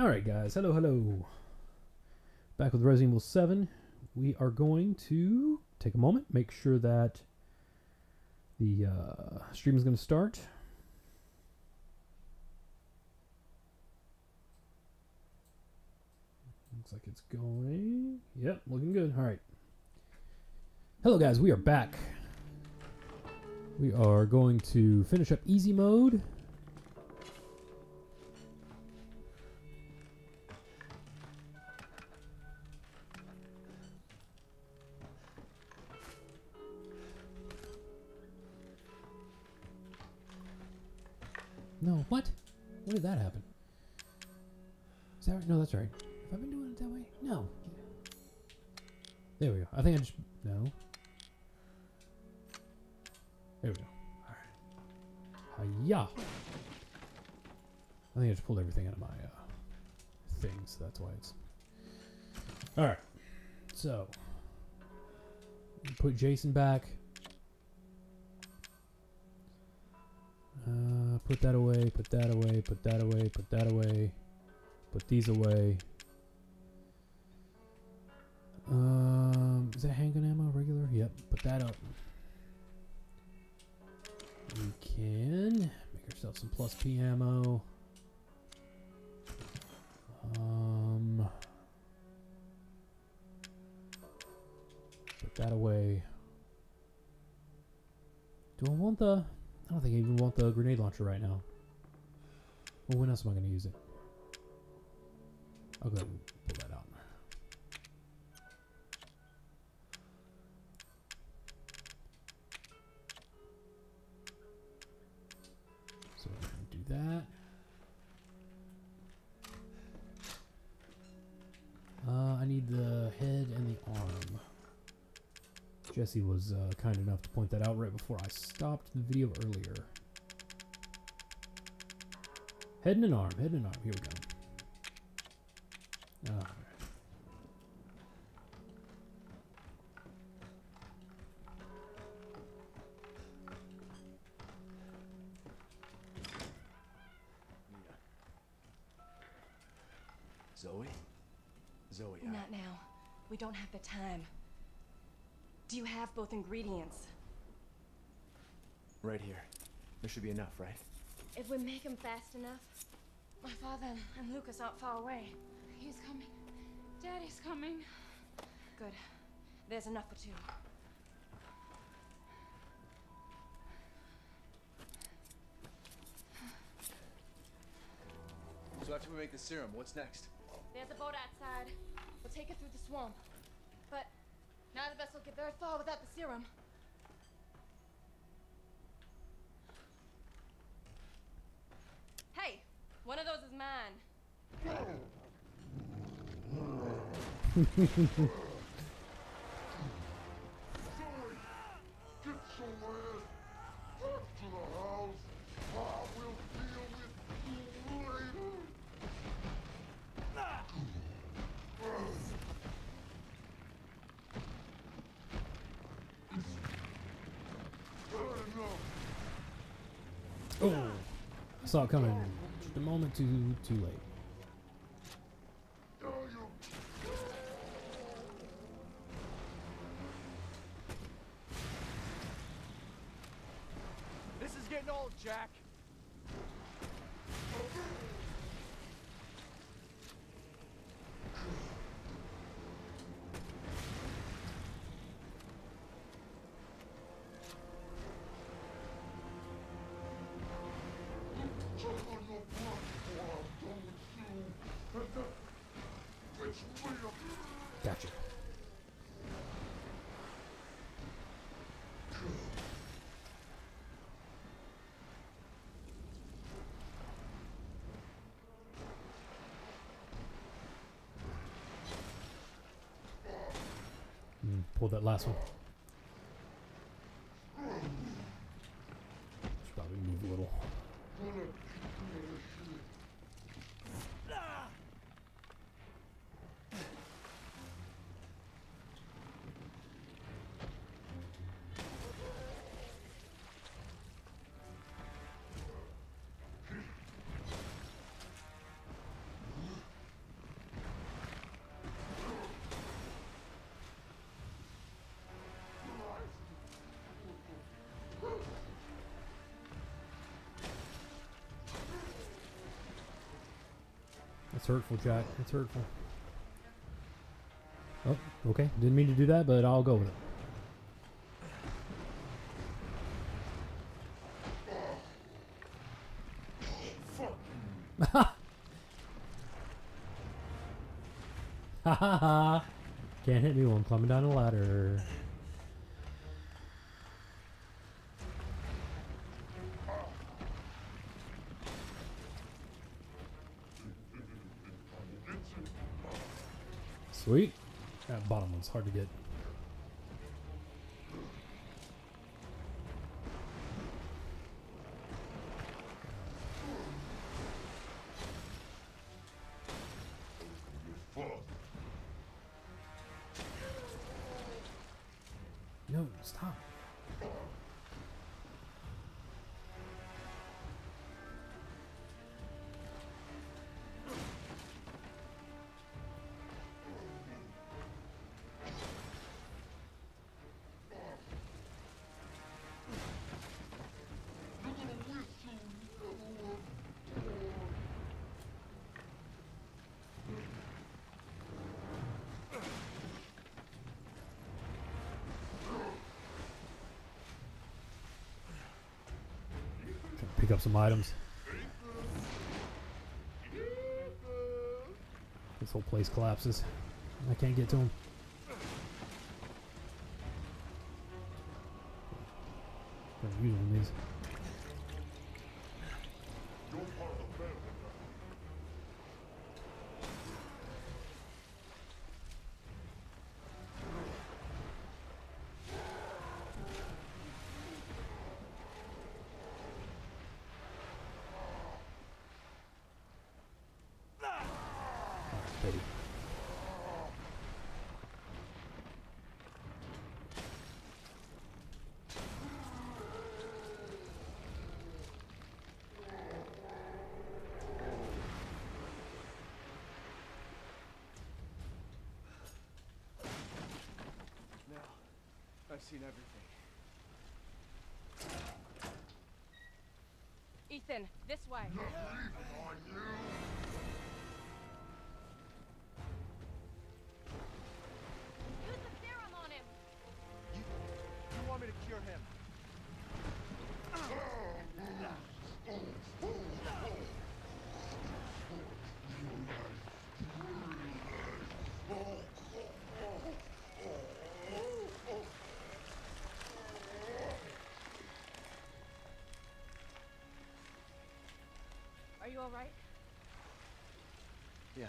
Alright guys, hello. Back with Resident Evil 7. We are going to take a moment, make sure that the stream is going to start. Looks like it's going. Yep, looking good. Alright. Hello guys, we are back. We are going to finish up easy mode. No, what? When did that happen? Is that right? No, that's right. Have I been doing it that way? No. There we go. I think I just... No. There we go. All right. Hi-ya. I think I just pulled everything out of my thing, so that's why it's... All right. So. Put Jason back. Put that away, put that away, put that away, put that away, put these away. Is that handgun ammo regular? Yep, put that up. We can make ourselves some plus P ammo. Put that away. Do I want the... I don't think I even want the grenade launcher right now. Well, when else am I going to use it? I'll go ahead and pull that out. So we're going to do that. I need the head and the arm. Jesse was kind enough to point that out right before I stopped the video earlier. Head and an arm, head and an arm. Here we go. All right. Zoe? Zoe, not now. We don't have the time. Do you have both ingredients? Right here. There should be enough, right? If we make them fast enough. My father and Lucas aren't far away. He's coming. Daddy's coming. Good. There's enough for two. So after we make the serum, what's next? There's a boat outside. We'll take it through the swamp. But... neither of us will get very far without the serum. Hey, one of those is mine. Oh, I saw it coming. Just a moment too late. This is getting old, Jack. Gotcha. Pull that last one. Should probably move a little. It's hurtful, Jack. It's hurtful. Oh, okay. Didn't mean to do that, but I'll go with it. Ha ha ha! Can't hit me while I'm climbing down a ladder. Sweet. That bottom one's hard to get. No, stop. Pick up some items. This whole place collapses. I can't get to him. Gotta use one of these. I've seen everything. Ethan, this way. You're leaving, are you? Use the serum on him. You want me to cure him? All right? Yeah.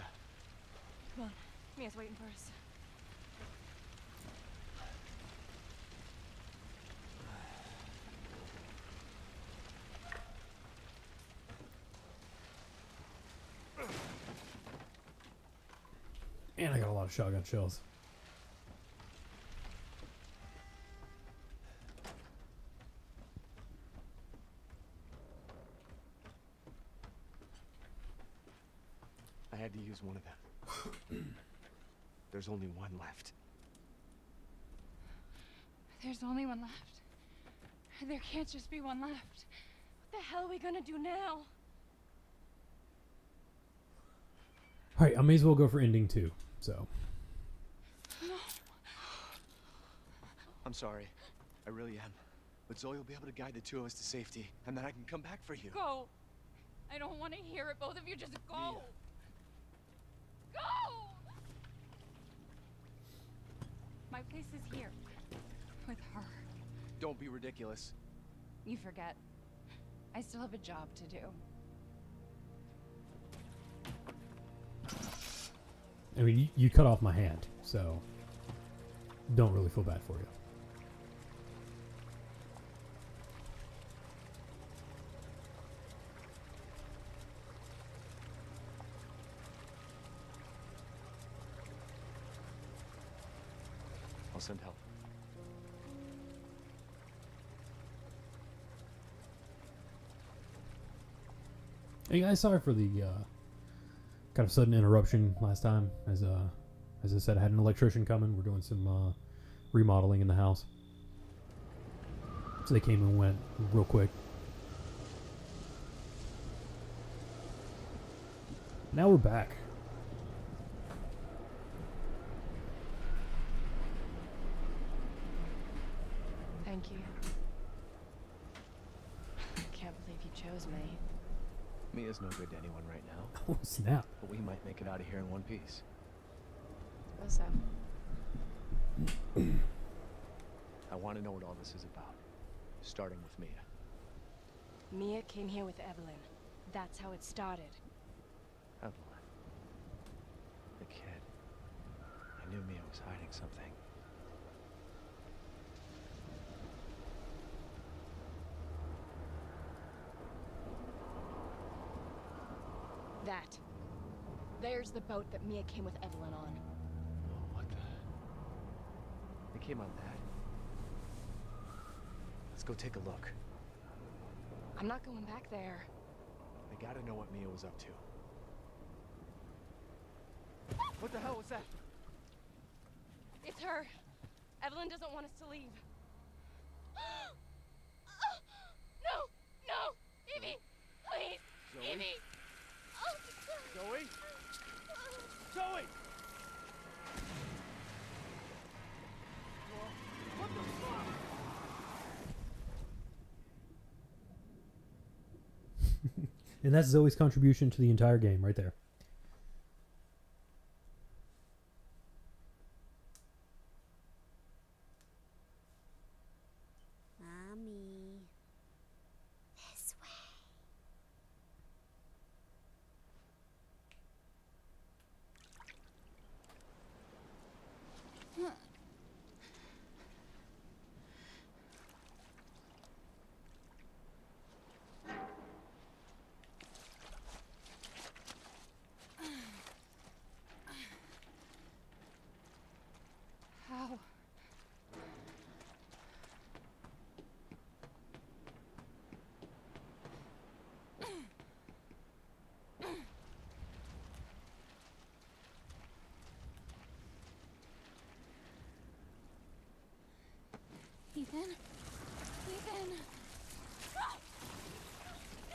Come on. Mia's waiting for us. And I got a lot of shotgun shells. I had to use one of them. There's only one left. There's only one left. There can't just be one left. What the hell are we gonna do now? All right, I may as well go for ending two. So. No. I'm sorry. I really am. But Zoe will be able to guide the two of us to safety, and then I can come back for you. Go. I don't want to hear it. Both of you, just go. Yeah. My place is here, with her. Don't be ridiculous. You forget. I still have a job to do. I mean, you cut off my hand, so don't really feel bad for you. I'll send help. Hey guys, sorry for the kind of sudden interruption last time. As I said, I had an electrician coming. We're doing some remodeling in the house, so they came and went real quick. Now we're back. Mia's no good to anyone right now. Oh, snap. But we might make it out of here in one piece. What's up? I want to know what all this is about, starting with Mia. Mia came here with Evelyn. That's how it started. Evelyn. The kid. I knew Mia was hiding something. That. There's the boat that Mia came with Evelyn on. Oh, what the... They came on that. Let's go take a look. I'm not going back there. They gotta know what Mia was up to. What the hell was that? It's her. Evelyn doesn't want us to leave. No! No! Evie! Please! Zoe? Evie! Zoe? Zoe! What the fuck? And that's Zoe's contribution to the entire game right there. Ethan? Ethan! Ethan!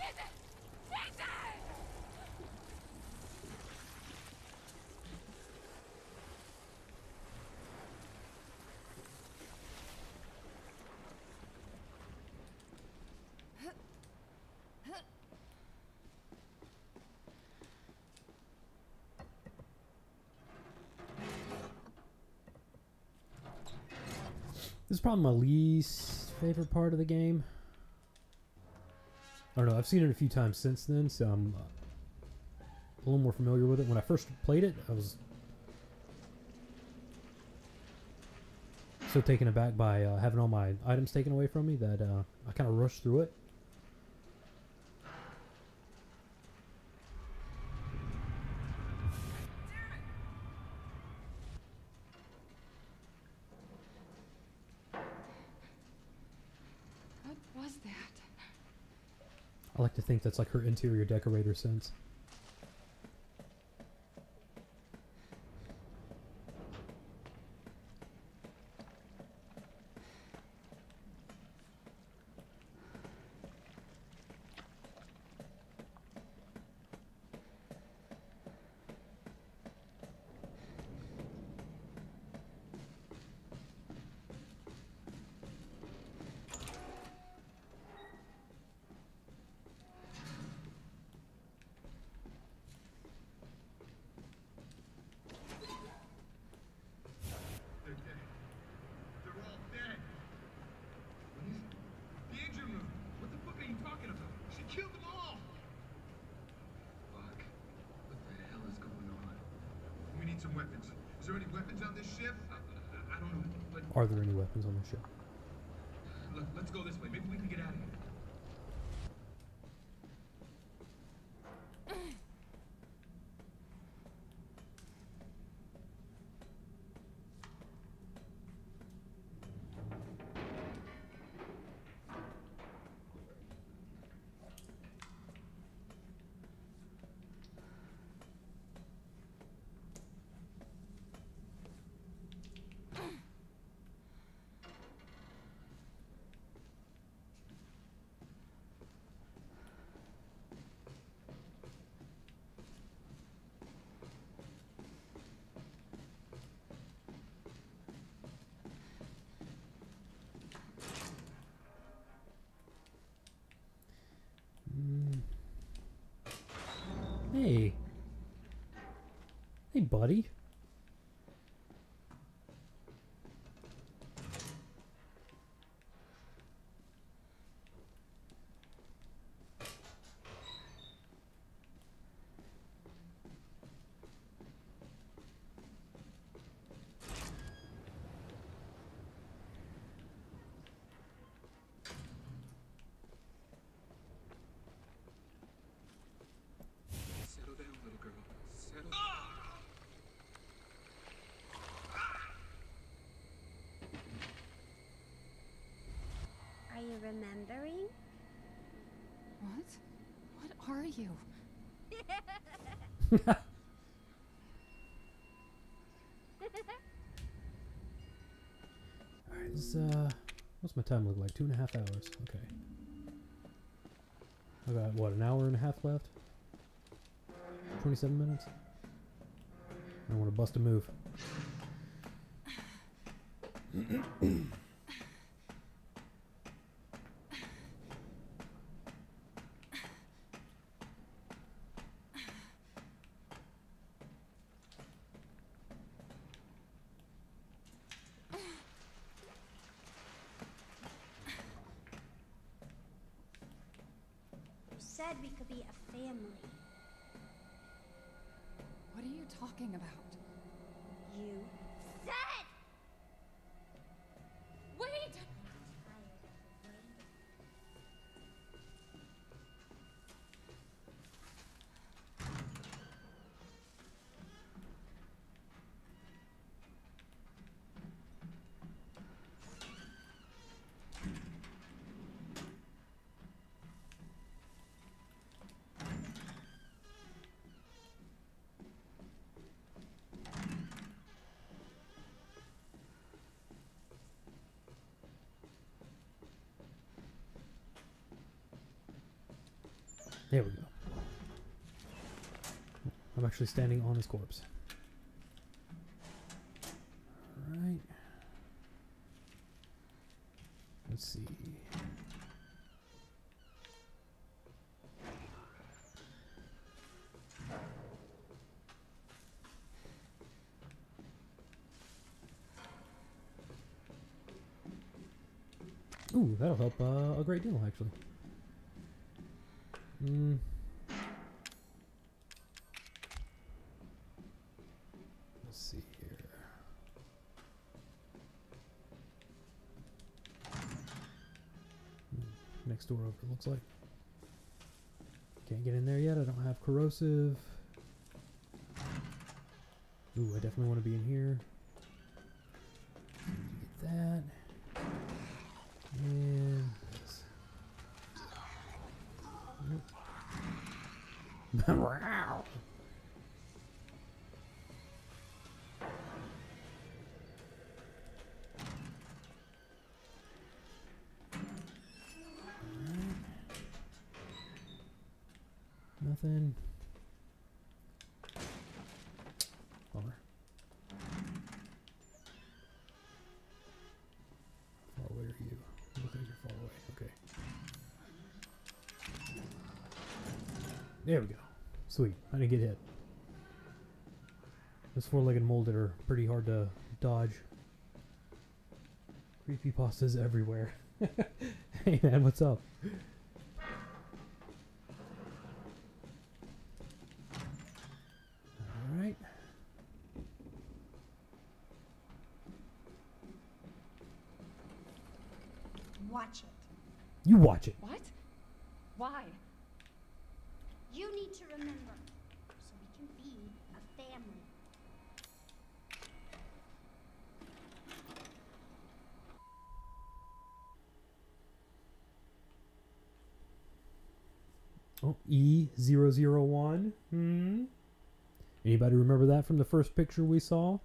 Ethan! This is probably my least favorite part of the game. I don't know, I've seen it a few times since then, so I'm a little more familiar with it. When I first played it, I was so taken aback by having all my items taken away from me that I kind of rushed through it. I like to think that's like her interior decorator sense. Are there any weapons on the ship? Look, let's go this way. Maybe we can get out of here. Hey. Hey, buddy. Remembering? What? What are you? Alright, this is, what's my time look like? 2.5 hours. Okay. I got, what, 1.5 hours left? 27 minutes? I don't want to bust a move. Said we could be a family. What are you talking about? You said! Wait! There we go. I'm actually standing on his corpse. Alright. Let's see. Ooh, that'll help a great deal, actually. Let's see here. Next door over, it looks like. Can't get in there yet. I don't have corrosive. Ooh, I definitely want to be in here. Get that. And this. Nope. Wow. Nothing. Bummer. How far away are you? Look like you're far away. Okay. There we go. Sweet. I didn't get hit. Those four-legged molded are pretty hard to dodge. Creepypastas everywhere. Hey man, what's up? Alright. Watch it. You watch it. What? Why? You need to remember, so we can be a family. Oh, E001. Hmm. Anybody remember that from the first picture we saw?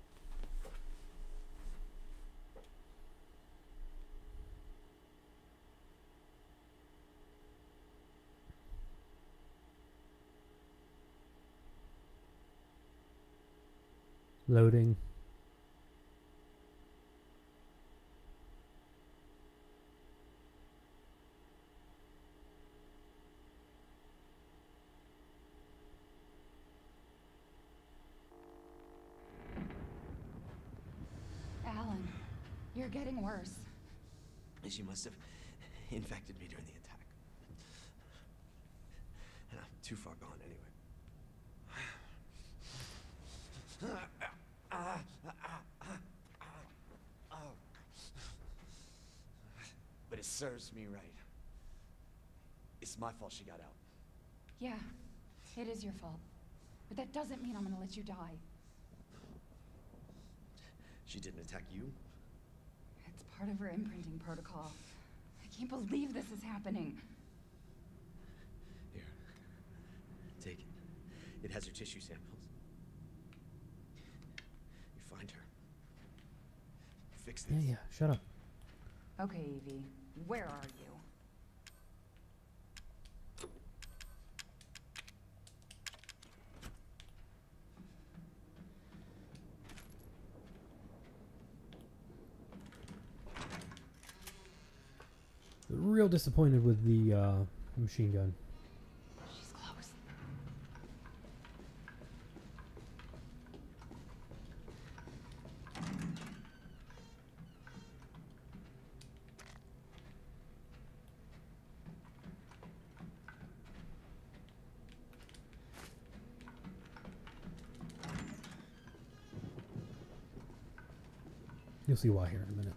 Loading. You're getting worse. She must have infected me during the attack. And I'm too far gone anyway. But it serves me right. It's my fault she got out. Yeah, it is your fault. But that doesn't mean I'm gonna let you die. She didn't attack you? It's part of her imprinting protocol. I can't believe this is happening. Here. Take it. It has her tissue samples. You find her. Fix this. Yeah, shut up. Okay, Evie. Where are you? Real disappointed with the machine gun. She's close. You'll see why here in a minute.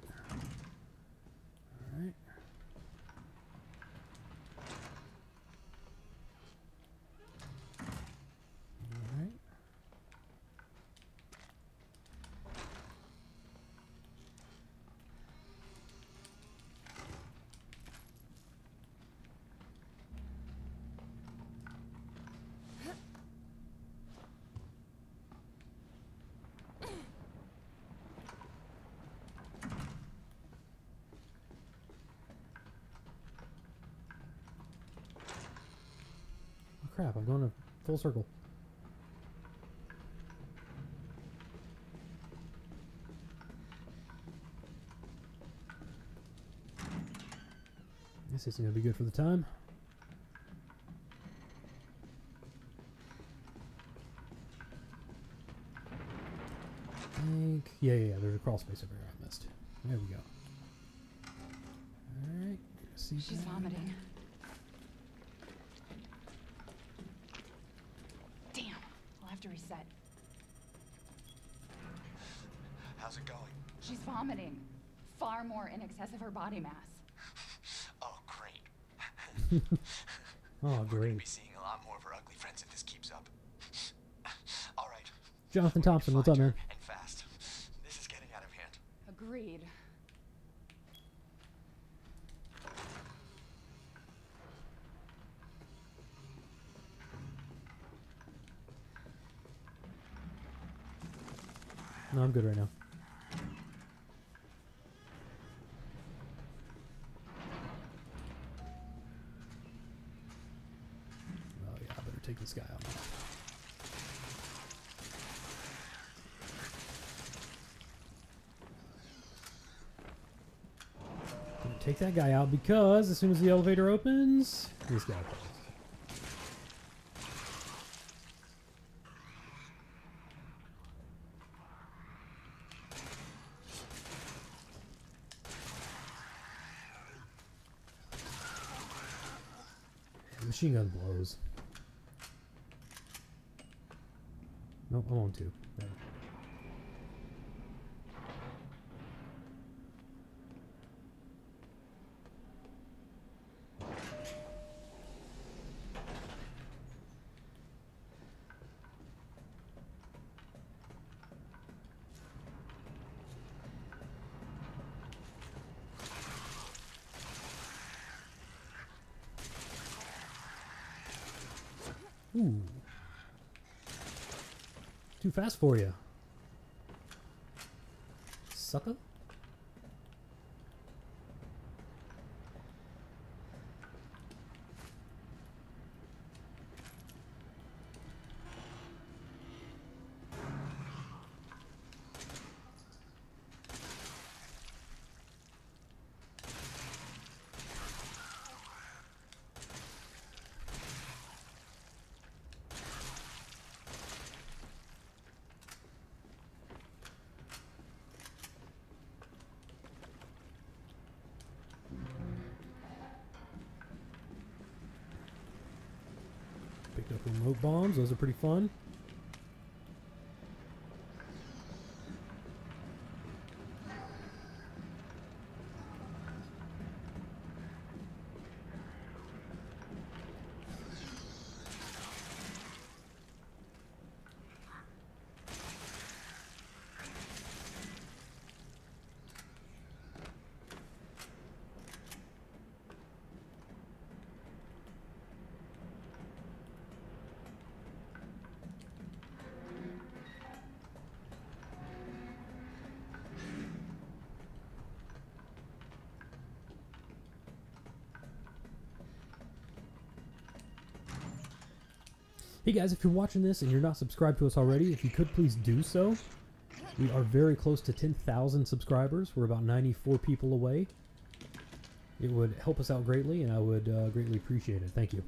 Crap, I'm going to full circle. This isn't going to be good for the time. I think. Yeah, there's a crawl space over here I missed. There we go. Alright, see. She's vomiting. Reset. How's it going? She's vomiting. Far more in excess of her body mass. Oh, great. Oh, great. We're going to be seeing a lot more of her ugly friends if this keeps up. All right. Jonathan Thompson, what's up, man? And fast. This is getting out of hand. Agreed. No, I'm good right now. Oh yeah, I better take this guy out. I'm gonna take that guy out because as soon as the elevator opens, this guy falls. Machine gun blows. Nope, I want to. There. Ooh. Too fast for you, sucker. Remote bombs, those are pretty fun. Hey guys, if you're watching this and you're not subscribed to us already, if you could please do so. We are very close to 10,000 subscribers. We're about 94 people away. It would help us out greatly, and I would greatly appreciate it. Thank you.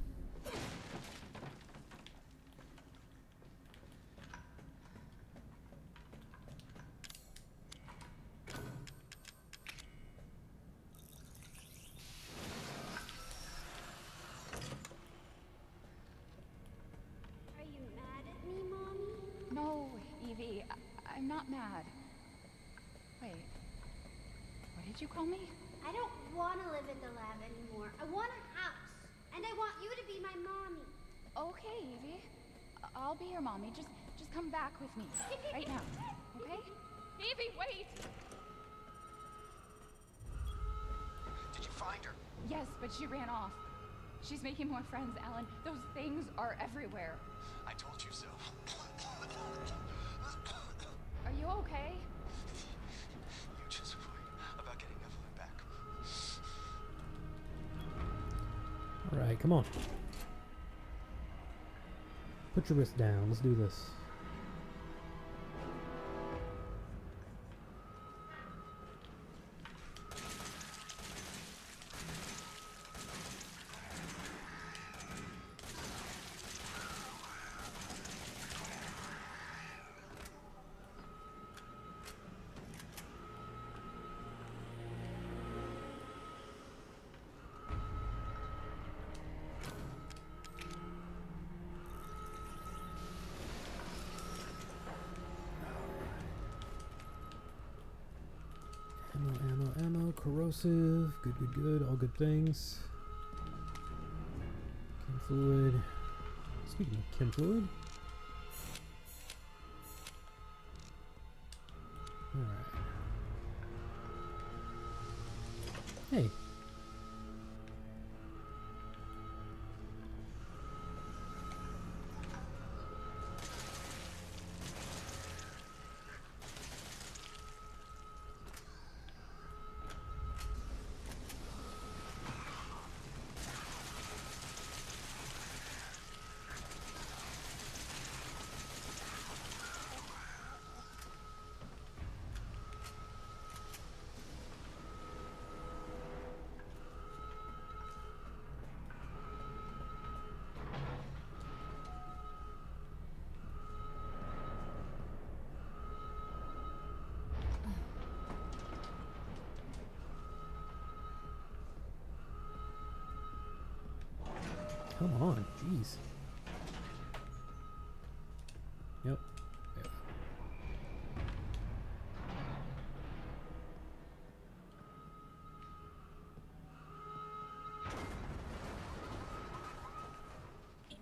Friends, Alan, those things are everywhere. I told you so. Are you okay? You're just worried about getting Evelyn back. All right, come on. Put your wrist down. Let's do this. Corrosive, good, all good things. Chem fluid. Speaking of chem fluid. Alright. Hey. Come on, jeez. Yep. Yep.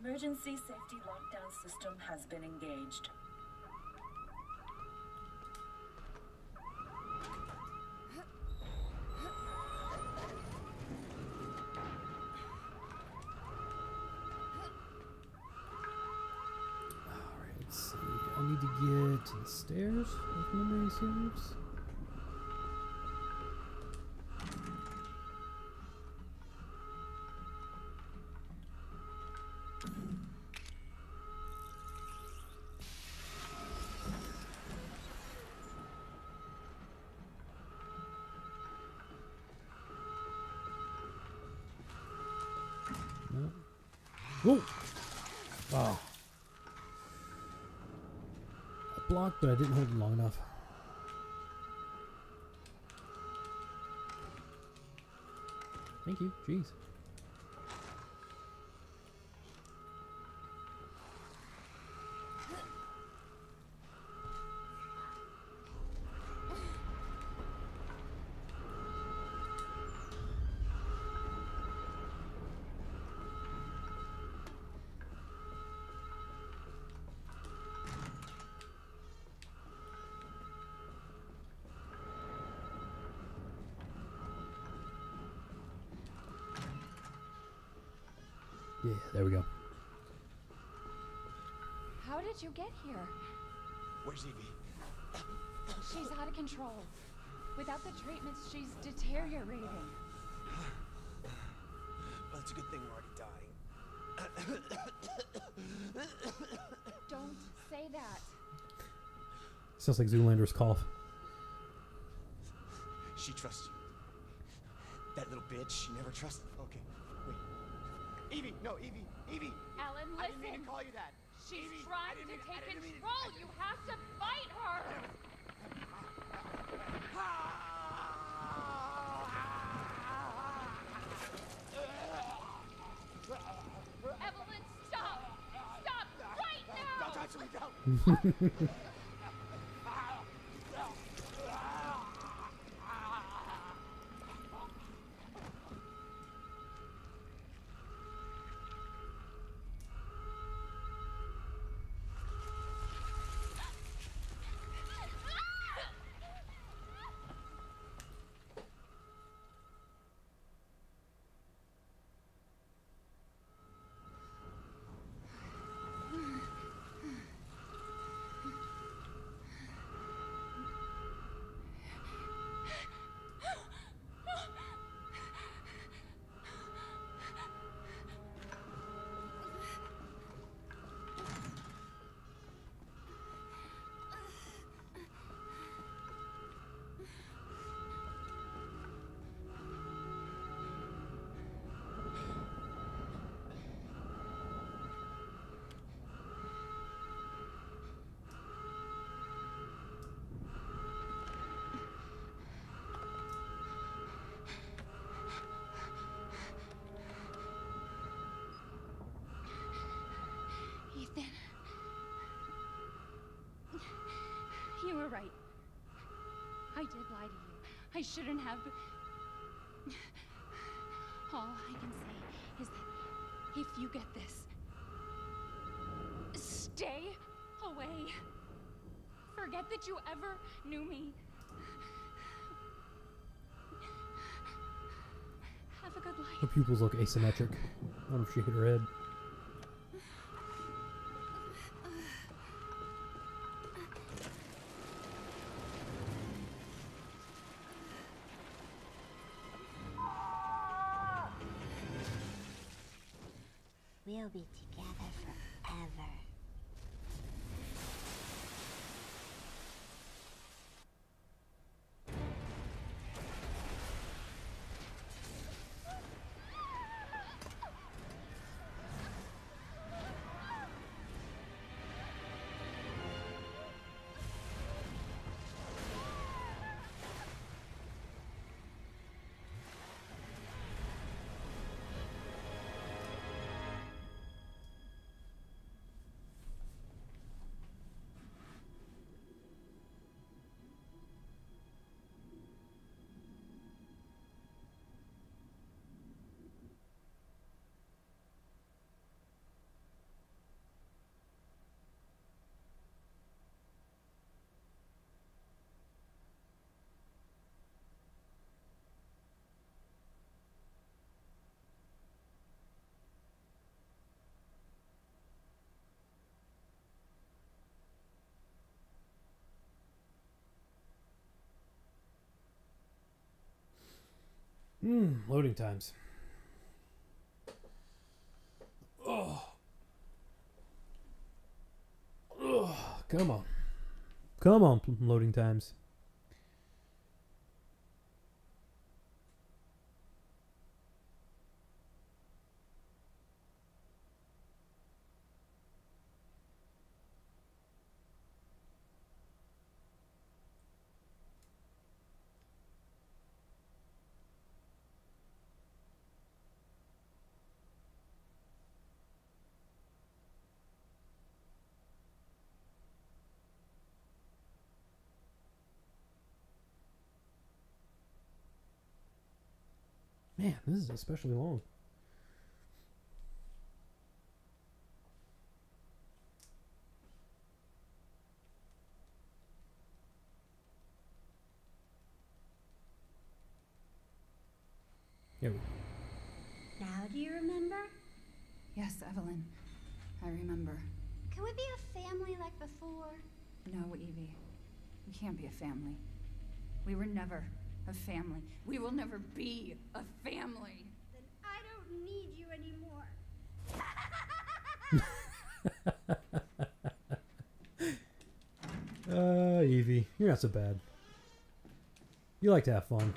Emergency safety lockdown system has been engaged. Stairs, if memory serves. No. Whoa! Wow. Blocked, but I didn't hold it long enough. Thank you. Jeez. Yeah, there we go. How did you get here? Where's Evie? She's out of control. Without the treatments, she's deteriorating. Well, it's a good thing we're already dying. Don't say that. Sounds like Zoolander's cough. She trusts you. That little bitch, she never trusts. Okay, wait. Evie, no, Evie, Evie. Alan, listen. I didn't mean to call you that. She's Evie, trying to take control. You have to fight her. Evelyn, stop! Stop right now! Don't touch me, don't. You were right. I did lie to you. I shouldn't have. All I can say is that if you get this, stay away. Forget that you ever knew me. Have a good life. Her pupils look asymmetric. I don't know if she hit her head. We'll be together forever. Loading times. Oh. Oh, come on. Come on, loading times. Man, this is especially long. Here we go. Now do you remember? Yes, Evelyn. I remember. Can we be a family like before? No, Evie. We can't be a family. We were never a family. We will never be a family. Then I don't need you anymore. Evie, you're not so bad. You like to have fun.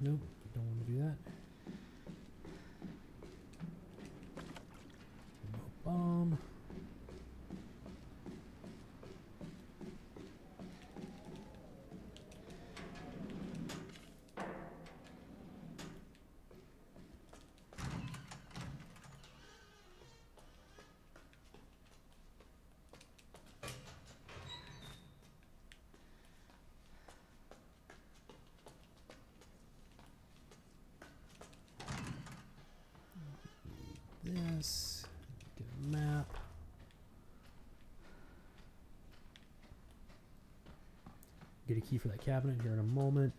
Nope, don't want to do that. Bomb. Yes, get a map. Get a key for that cabinet here in a moment.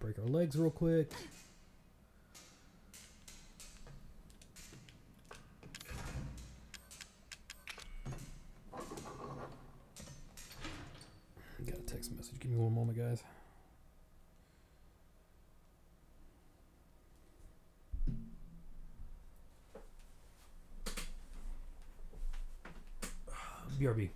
Break our legs real quick. Got a text message. Give me one moment, guys. BRB.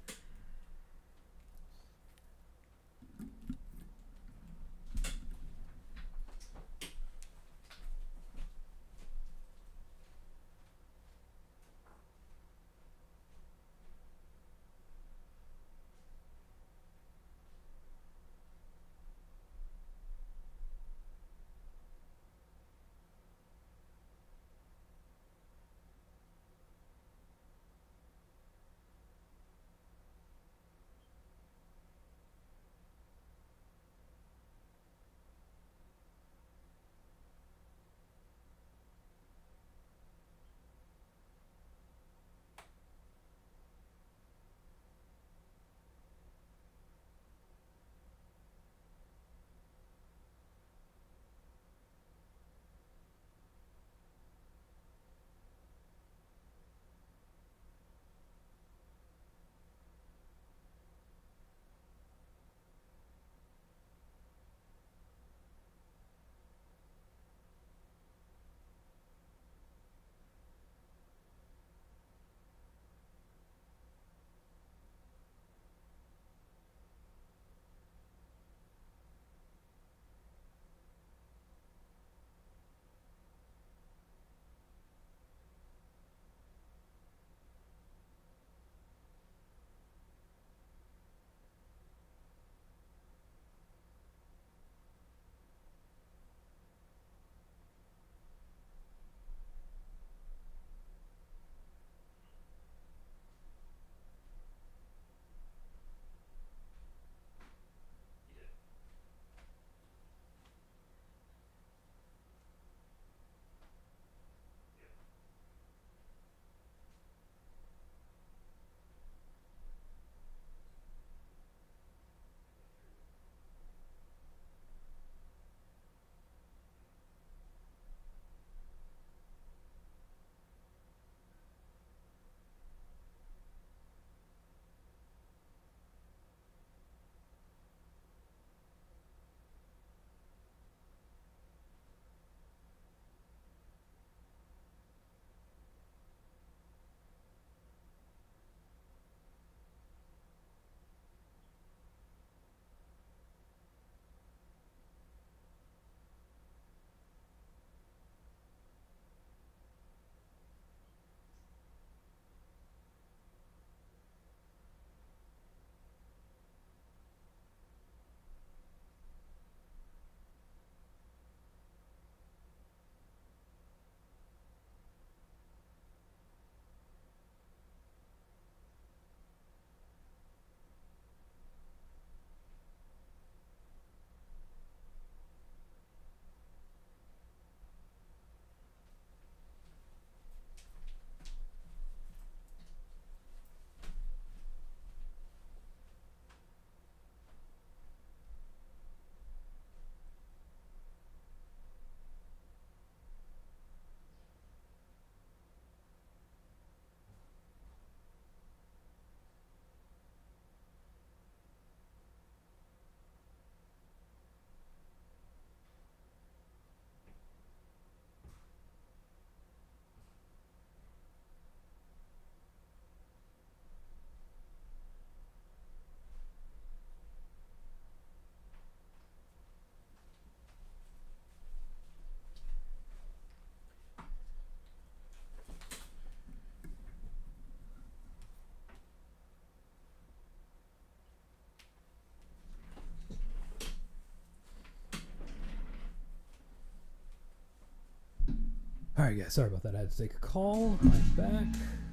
Alright guys, sorry about that. I had to take a call. I'm back.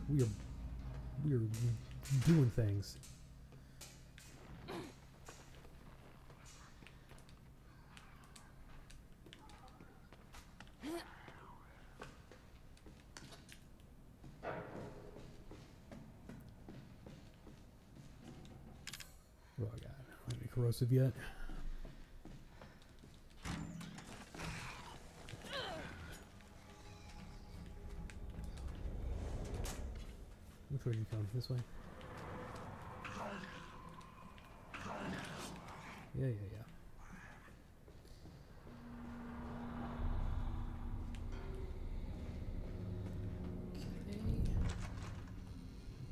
We are doing things. Oh god, not any corrosive yet. Which way do you come? This way? Yeah, yeah, yeah. Okay. I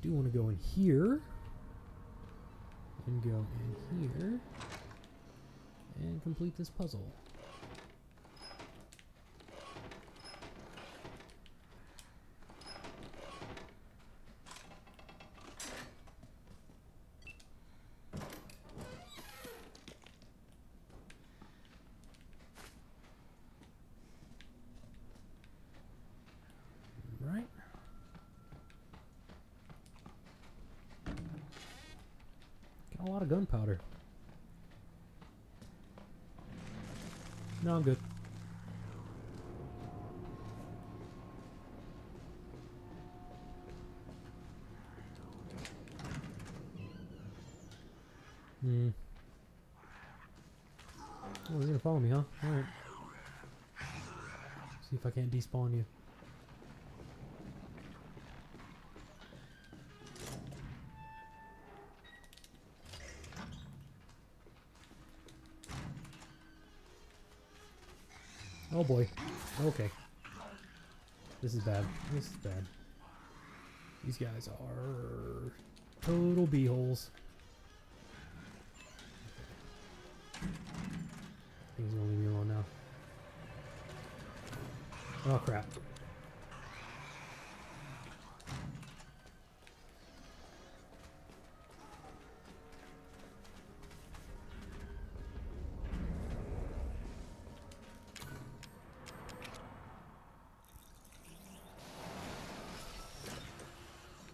do want to go in here. And go in here. And complete this puzzle. A lot of gunpowder. No, I'm good. Hmm. Oh, you're gonna follow me, huh? Alright. See if I can't despawn you. Oh boy. Okay. This is bad. This is bad. These guys are total b-holes. Things are gonna leave me alone now. Oh crap.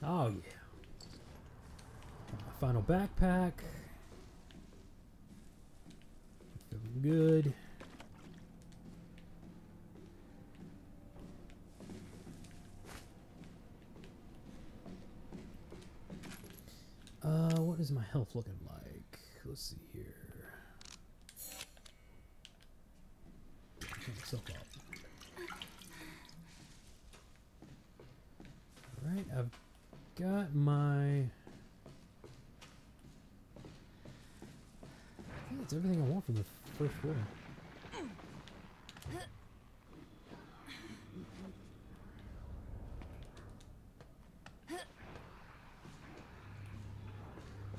Oh yeah. My final backpack. Feeling good. What is my health looking like? Let's see here. Pick myself up. Alright, I've got my... I think that's everything I want from the first floor.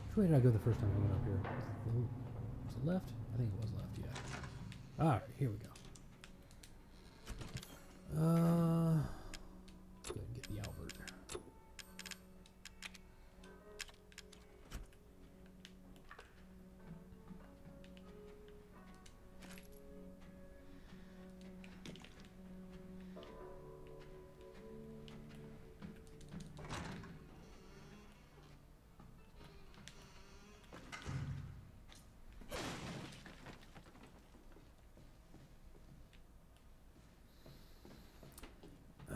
Which way did I go the first time I went up here? Was it left? I think it was left, yeah. Alright, here we go. Let's go ahead and get the Albert.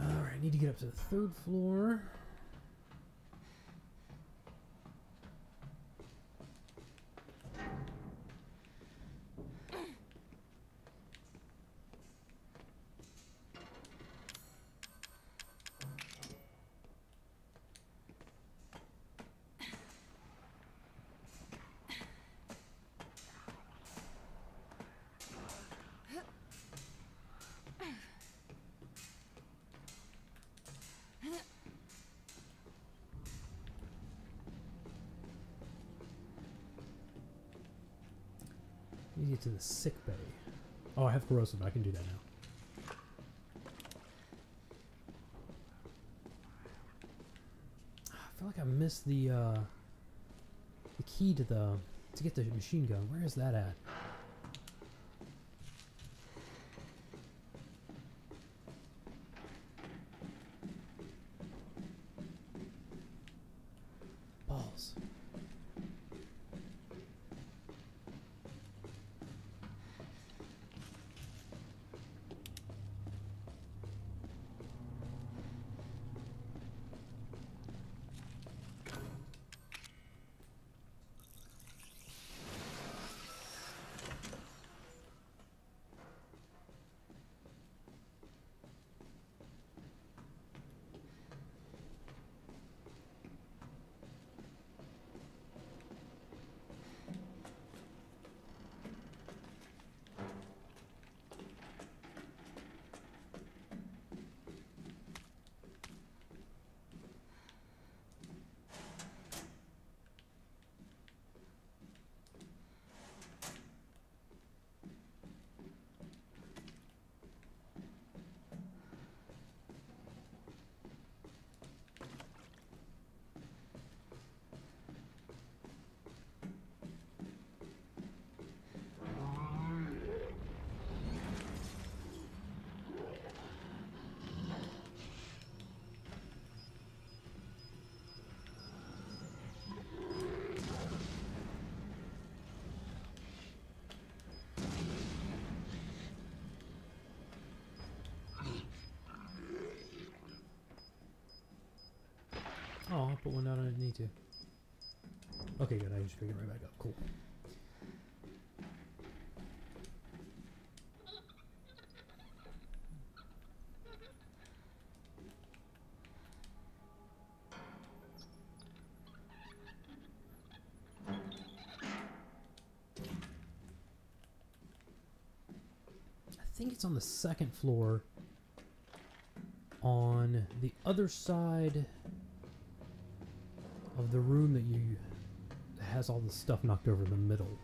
I need to get up to the third floor. I need to get to the sick bay. Oh, I have corrosive, but I can do that now. I feel like I missed the key to get the machine gun. Where is that at? ojos. Oh, I'll put one out I didn't need to. Okay, good. I just figured right back up. Cool. I think it's on the second floor on the other side of the room that you has all the stuff knocked over in the middle.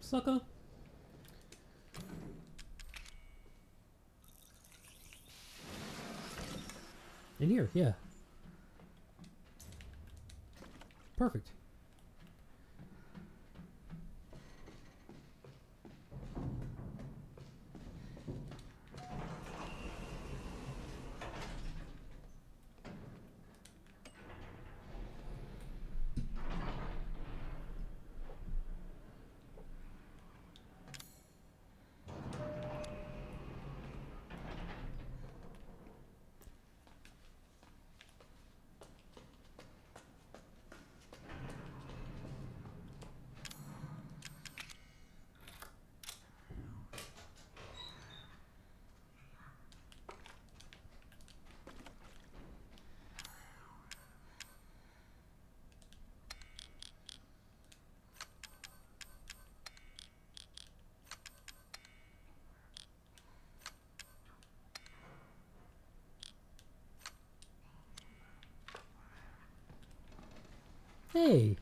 Sucker. In here, yeah. Perfect. Hey!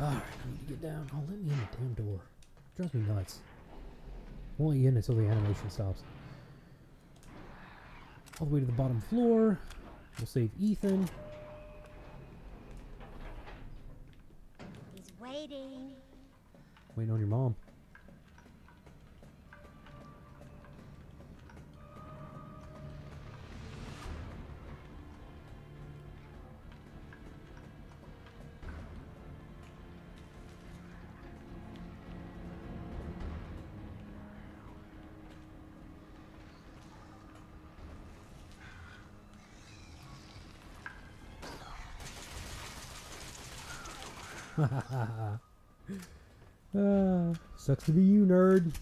Alright, I need to get down. Oh, let me in the damn door. It drives me nuts. Won't let you in until the animation stops. All the way to the bottom floor. We'll save Ethan. He's waiting. Waiting on your mom. Sucks to be you, nerd.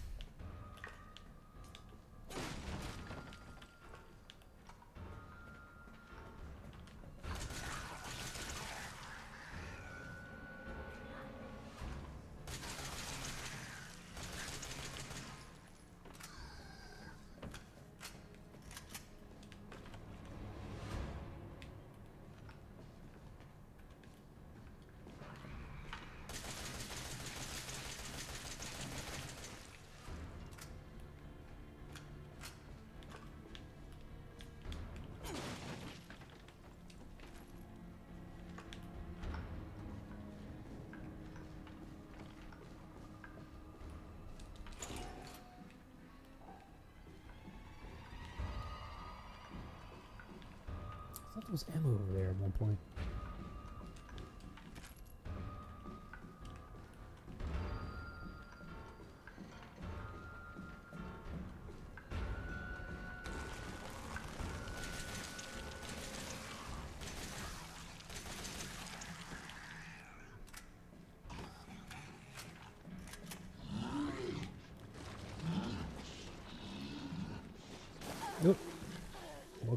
thought there was ammo over there at one point.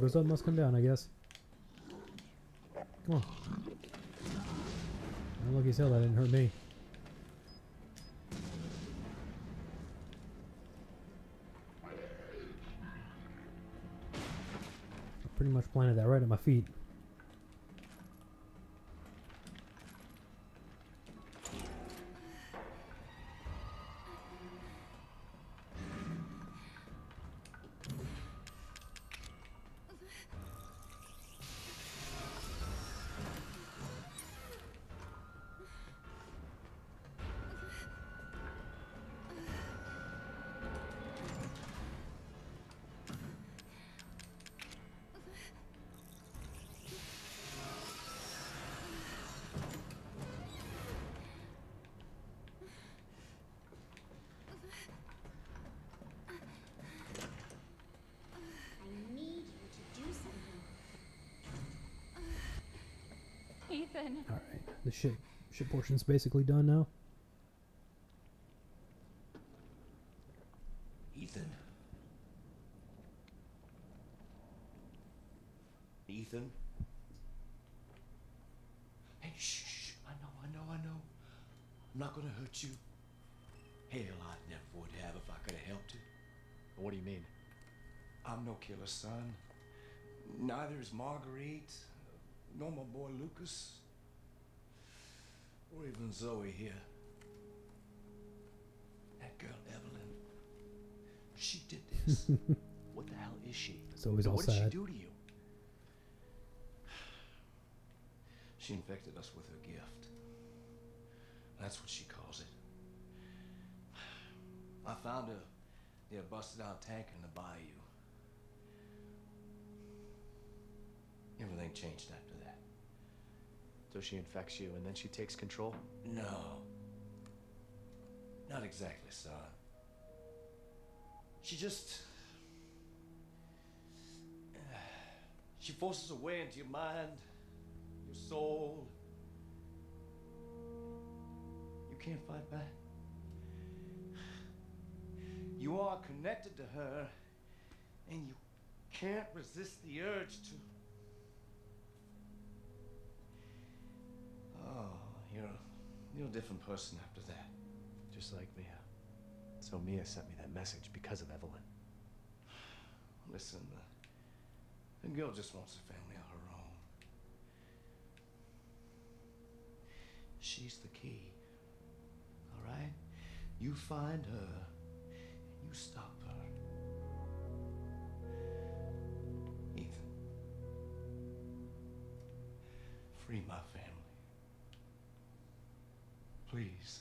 The sun must come down, I guess. Come on. I'm lucky as hell that didn't hurt me. I pretty much planted that right at my feet. Alright, the ship portion's basically done now. Ethan. Ethan. Hey, shh, I know. I'm not gonna hurt you. Hell, I never would have if I could have helped you. What do you mean? I'm no killer, son. Neither is Marguerite, nor my boy Lucas. Or even Zoe here. That girl Evelyn. She did this. What the hell is she? It's always all sad. What did she do to you? She infected us with her gift. That's what she calls it. I found her near a busted out tank in the bayou. Everything changed after that. So she infects you, and then she takes control? No. Not exactly, son. She just... she forces her way into your mind, your soul. You can't fight back. You are connected to her, and you can't resist the urge to... You're a different person after that. Just like Mia. So Mia sent me that message because of Evelyn. Listen, the girl just wants a family of her own. She's the key. All right? You find her, you stop her. Ethan. Free my family. Please.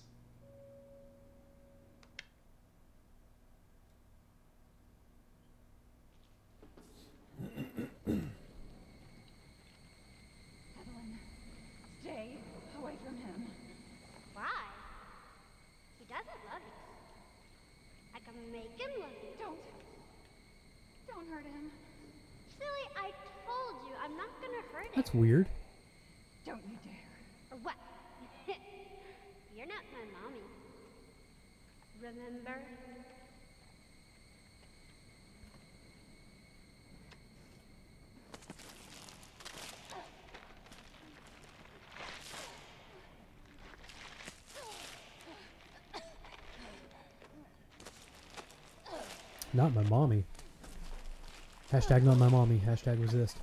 Evelyn, stay away from him. Why? He doesn't love you. I can make him love you. Don't hurt him. Silly, I told you I'm not gonna hurt him. That's weird. Don't you dare. Or what? You're not my mommy. Remember? Not my mommy. Hashtag not my mommy. Hashtag resist.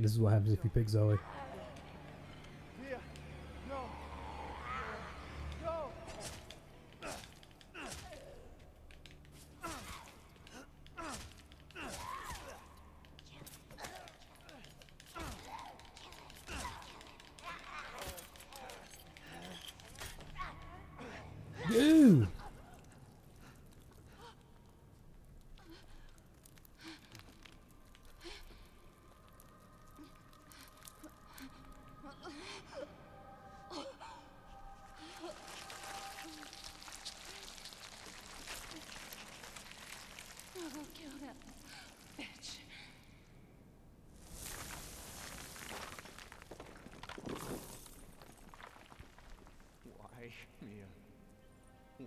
This is what happens if you pick Zoe. Mia, no. No.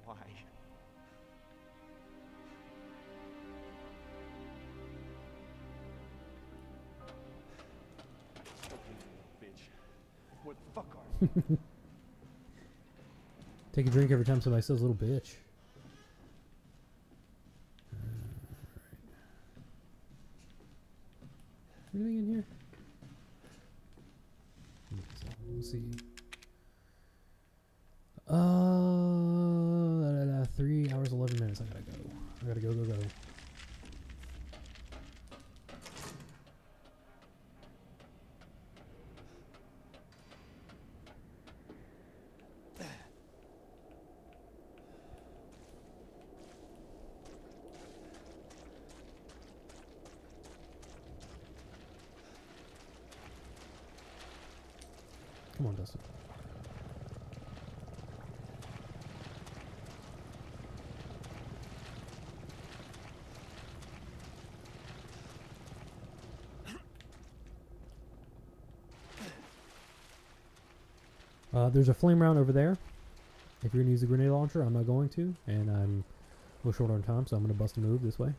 why. What the fuck are you? Take a drink every time somebody says little bitch. Anything in here? We'll see. Uh, 3 hours 11 minutes. I gotta go. There's a flame round over there. If you're going to use a grenade launcher, I'm not going to. And I'm a little short on time, so I'm going to bust a move this way.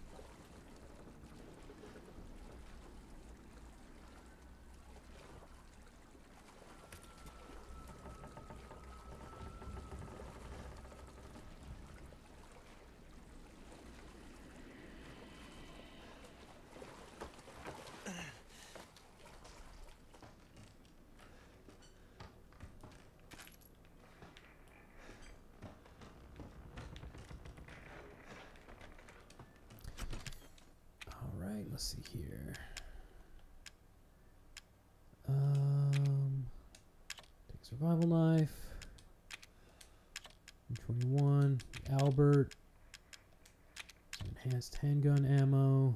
Handgun ammo,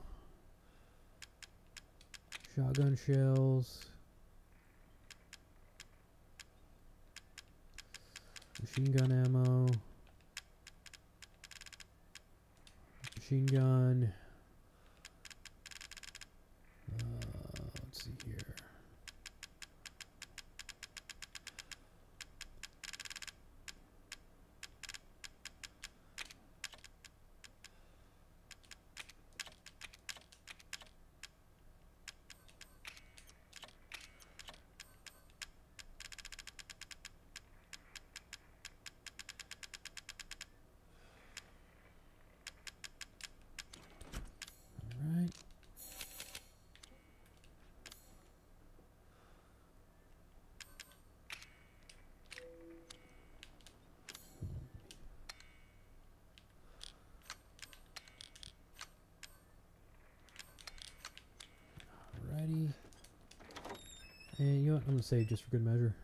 shotgun shells, machine gun ammo, machine gun, let's see here, I'm going to save just for good measure.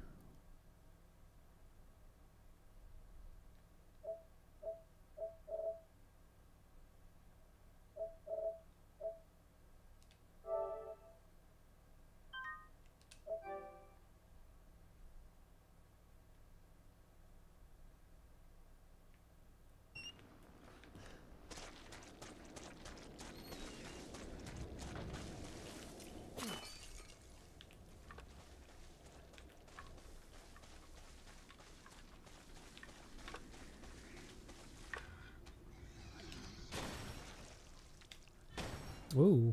Whoa. There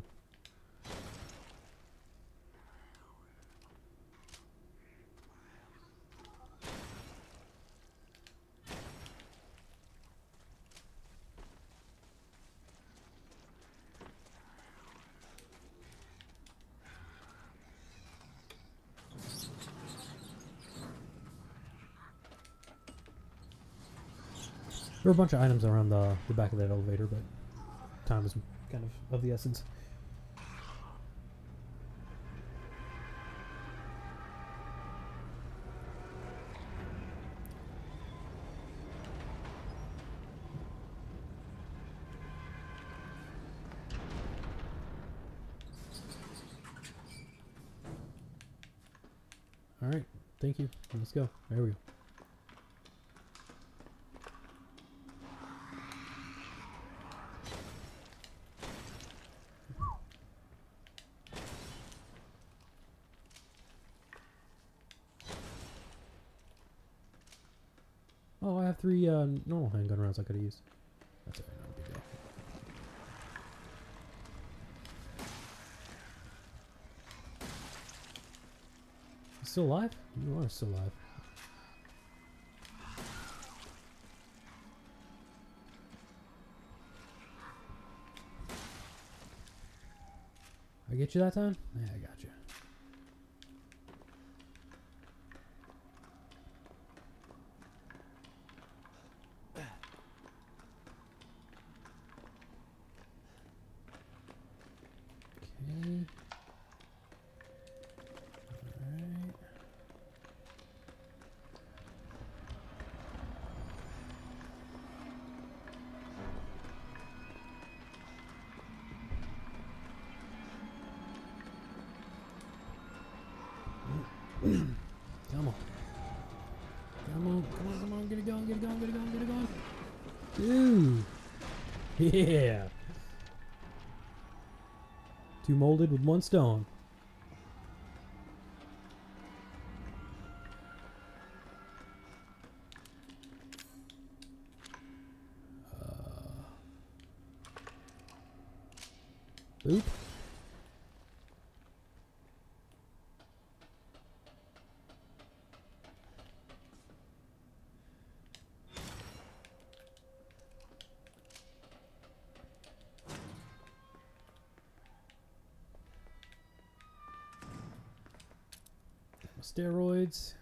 were a bunch of items around the back of that elevator, but time is kind of the essence. All right, thank you. Let's go. There we go. three normal handgun rounds I could have used. That's okay, not a big deal. You still alive? You are still alive. I get you that time? Yeah, I got you. Yeah! Two molded with one stone. Boop. Steroids.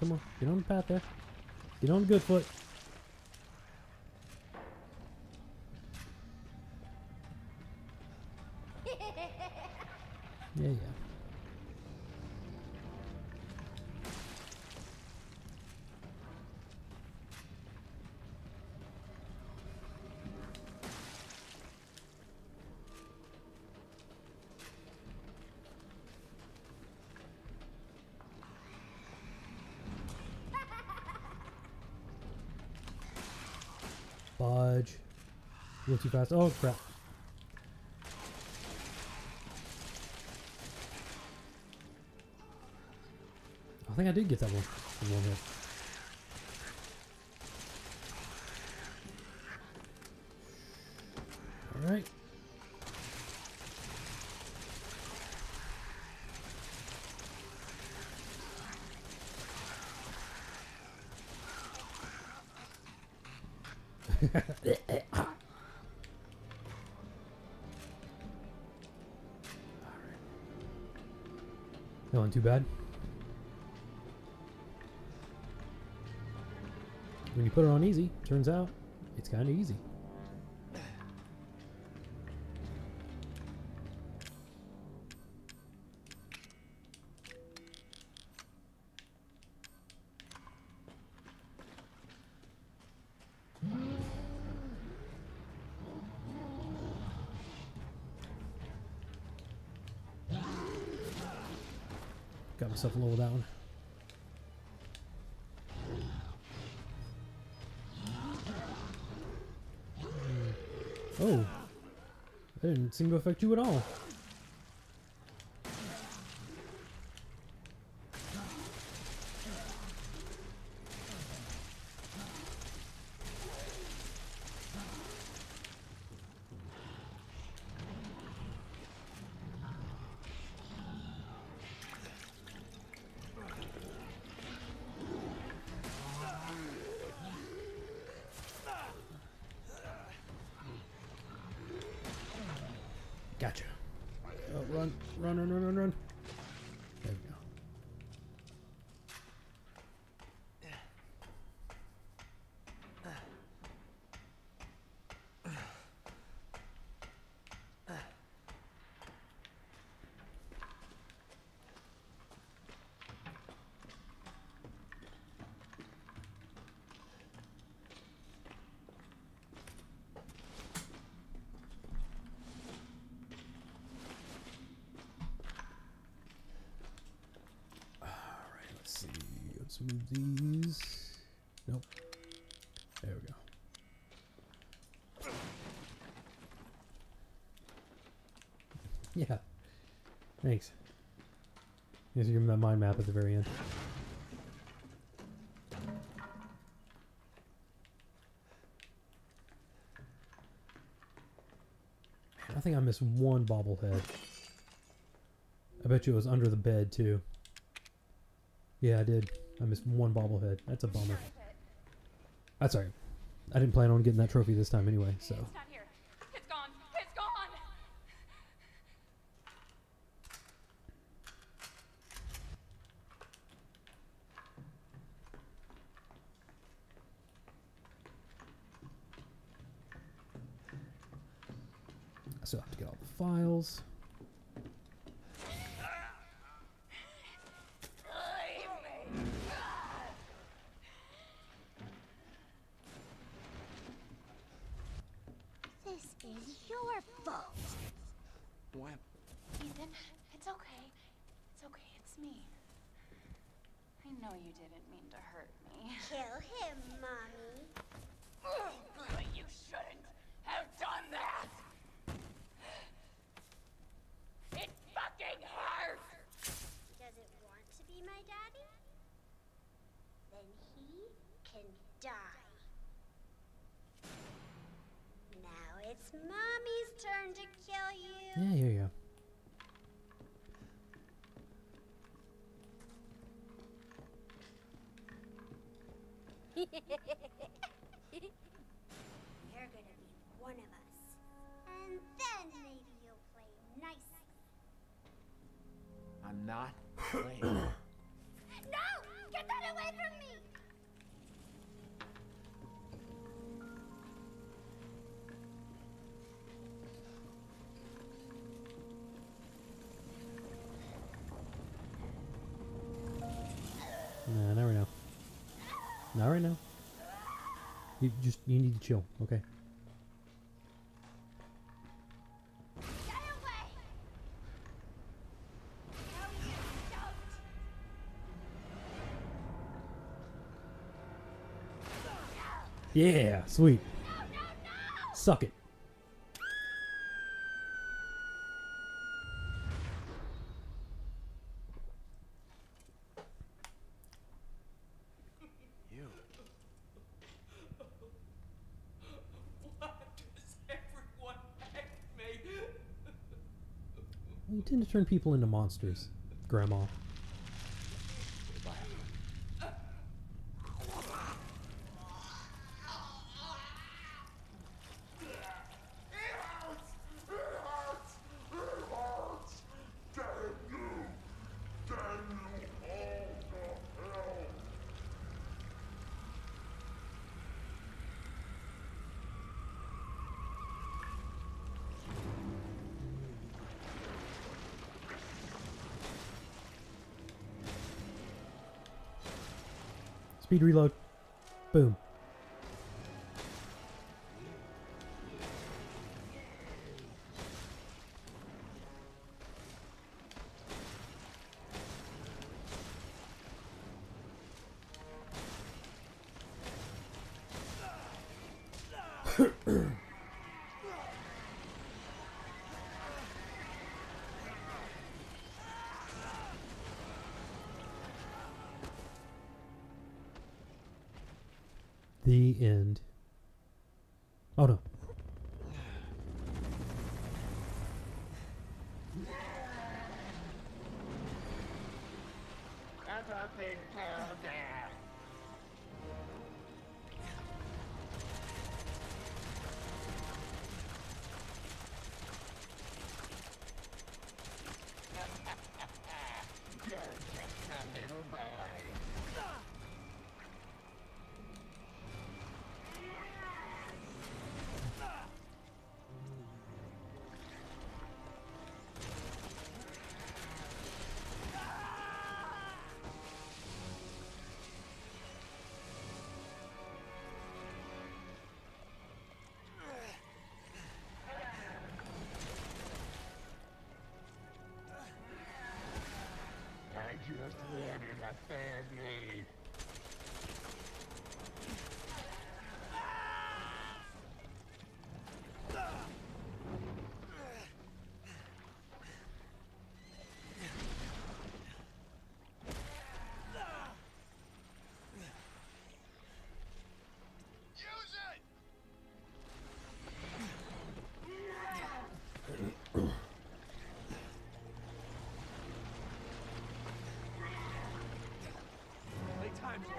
Come on, get on the path there. Get on the good foot. Yeah, yeah. Budge. A little too fast. Oh, crap. I think I did get that one. From one hit. Alright. That wasn't too bad. When you put it on easy, turns out it's kind of easy. Got myself low with that one. Oh, that didn't seem to affect you at all. Gotcha. Oh, run, run, run, run, run, run. There we go. Move these. Nope. There we go. Yeah. Thanks. You guys give me that mind map at the very end. I think I missed one bobblehead. I bet you it was under the bed too. Yeah, I did. I missed one bobblehead. That's a bummer. That's alright. I didn't plan on getting that trophy this time anyway, so. It's not here. It's gone. It's gone. I still have to get all the files. It's mommy's turn to kill you. Yeah, here you go. You're gonna be one of us. And then maybe you'll play nice. I'm not playing. No! Get that away from me! Nah, not right now. Not right now. You need to chill, okay? Get away. No, you don't. Yeah, sweet. No, no, no. Suck it. You tend to turn people into monsters, Grandma. Speed reload. Boom. The end. Oh no. Just wanted a family.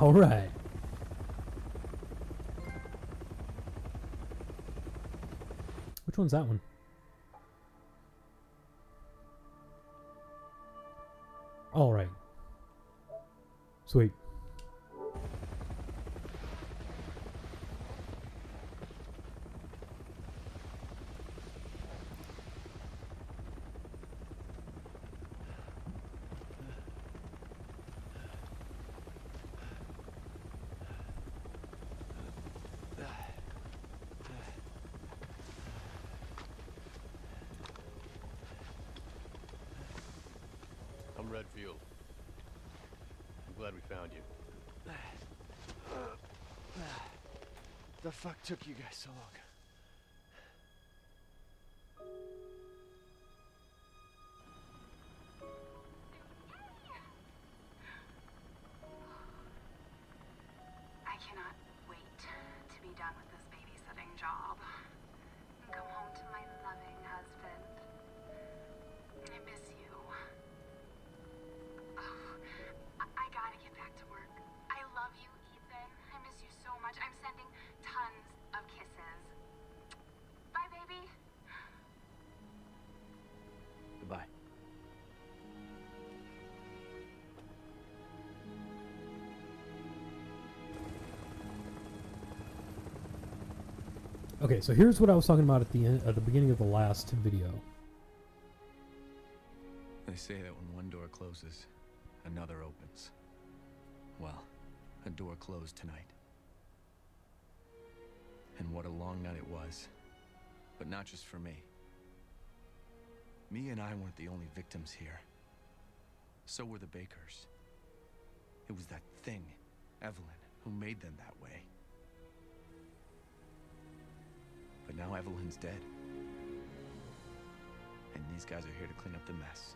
All right. Which one's that one? All right. Sweet. Redfield, I'm glad we found you. The fuck took you guys so long? I cannot wait to be done with this babysitting job and go home to my loving husband. I miss you. I gotta get back to work. I love you, Ethan. I miss you so much. I'm sending tons of kisses. Bye, baby. Goodbye. Okay, so here's what I was talking about at the end, at the beginning of the last video. They say that when one door closes, another opens. Well, a door closed tonight. And what a long night it was. But not just for me. Mia and I weren't the only victims here. So were the Bakers. It was that thing, Evelyn, who made them that way. But now Evelyn's dead. And these guys are here to clean up the mess.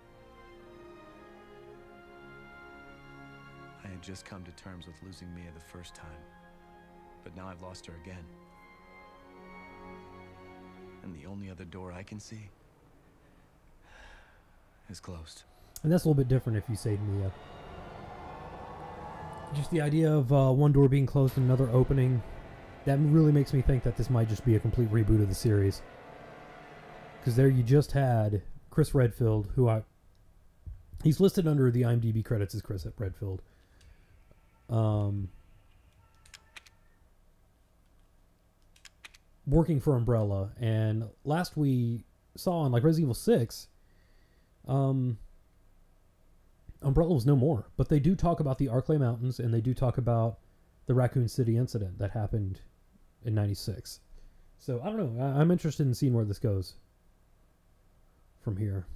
I had just come to terms with losing Mia the first time, but now I've lost her again. And the only other door I can see is closed. And that's a little bit different if you say Mia. Just the idea of one door being closed and another opening, that really makes me think that this might just be a complete reboot of the series. Because there you just had Chris Redfield, who I He's listed under the IMDb credits as Chris Redfield. Working for Umbrella, and last we saw on like Resident Evil 6, Umbrella was no more, but they do talk about the Arklay Mountains, and they do talk about the Raccoon City incident that happened in 96. So I don't know, I'm interested in seeing where this goes from here.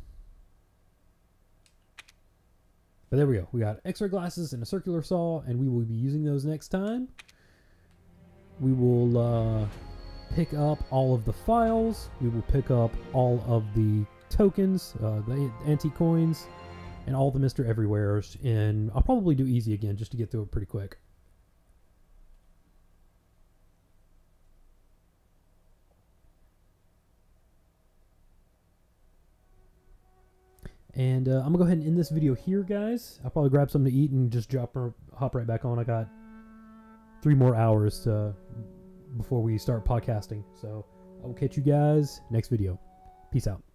But there we go. We got X-ray glasses and a circular saw, and we will be using those next time. We will pick up all of the files. We will pick up all of the tokens, the anti-coins, and all the Mr. Everywheres. And I'll probably do easy again just to get through it pretty quick. And I'm going to go ahead and end this video here, guys. I'll probably grab something to eat and just hop right back on. I got 3 more hours before we start podcasting. So I will catch you guys next video. Peace out.